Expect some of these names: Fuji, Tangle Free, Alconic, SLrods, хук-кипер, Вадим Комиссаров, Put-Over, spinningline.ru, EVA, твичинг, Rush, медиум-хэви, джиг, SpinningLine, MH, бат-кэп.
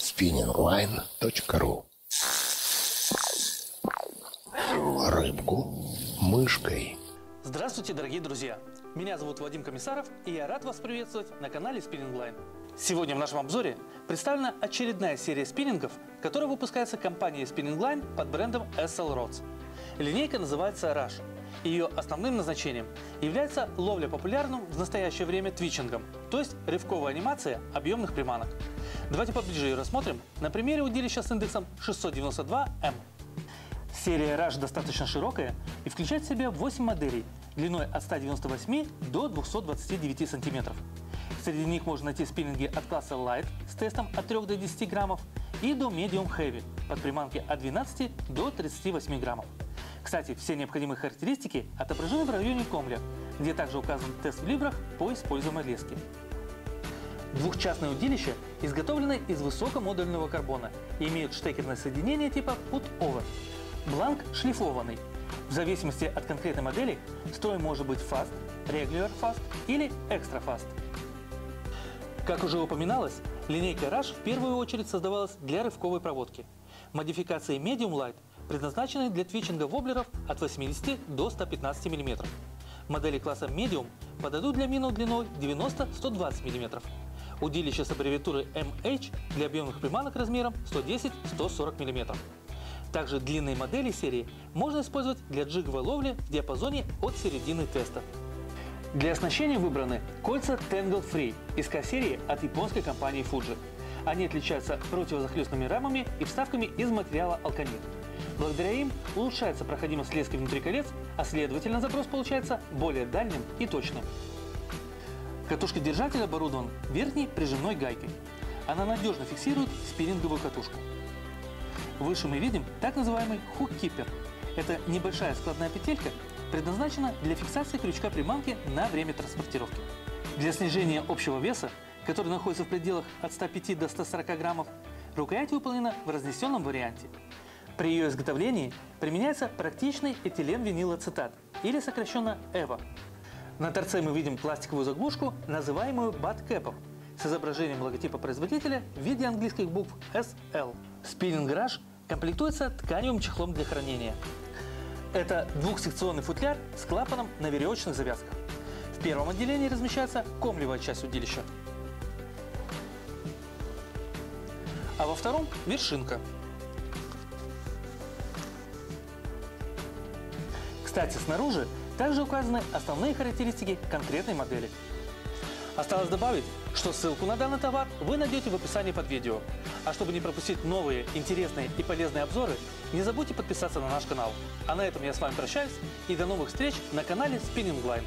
spinningline.ru. Рыбку мышкой. Здравствуйте, дорогие друзья! Меня зовут Вадим Комиссаров, и я рад вас приветствовать на канале SpinningLine. Сегодня в нашем обзоре представлена очередная серия спиннингов, которая выпускается компанией SpinningLine под брендом SLrods. Линейка называется Rush. Ее основным назначением является ловля популярным в настоящее время твичингом, то есть рывковая анимация объемных приманок. Давайте поближе ее рассмотрим на примере удилища с индексом 692М. Серия Rush достаточно широкая и включает в себя 8 моделей длиной от 198 до 229 см. Среди них можно найти спиннинги от класса Light с тестом от 3 до 10 граммов и до Medium Heavy под приманки от 12 до 38 граммов. Кстати, все необходимые характеристики отображены в районе комля, где также указан тест в либрах по используемой леске. Двухчастное удилище изготовлено из высокомодульного карбона и имеет штекерное соединение типа Put-Over. Бланк шлифованный. В зависимости от конкретной модели строй может быть Fast, Regular Fast или Extra Fast. Как уже упоминалось, линейка Rush в первую очередь создавалась для рывковой проводки. Модификации Medium Light предназначены для твичинга воблеров от 80 до 115 мм. Модели класса Medium подойдут для минов длиной 90-120 мм. Удилище с аббревиатурой MH для объемных приманок размером 110-140 мм. Также длинные модели серии можно использовать для джиговой ловли в диапазоне от середины теста. Для оснащения выбраны кольца Tangle Free из К-серии от японской компании Fuji. Они отличаются противозахлестными рамами и вставками из материала Alconic. Благодаря им улучшается проходимость лески внутри колец, а следовательно заброс получается более дальним и точным. Катушкодержатель оборудован верхней прижимной гайкой. Она надежно фиксирует спиннинговую катушку. Выше мы видим так называемый хук-кипер. Это небольшая складная петелька, предназначена для фиксации крючка приманки на время транспортировки. Для снижения общего веса, который находится в пределах от 105 до 140 граммов, рукоять выполнена в разнесенном варианте. При ее изготовлении применяется практичный этиленвинилацетат, или сокращенно EVA. На торце мы видим пластиковую заглушку, называемую бат-кэпом, с изображением логотипа производителя в виде английских букв SL. Спиннинг Rush комплектуется тканевым чехлом для хранения. Это двухсекционный футляр с клапаном на веревочных завязках. В первом отделении размещается комлевая часть удилища, а во втором – вершинка. Кстати, снаружи также указаны основные характеристики конкретной модели. Осталось добавить, что ссылку на данный товар вы найдете в описании под видео. А чтобы не пропустить новые, интересные и полезные обзоры, не забудьте подписаться на наш канал. А на этом я с вами прощаюсь и до новых встреч на канале SpinningLine.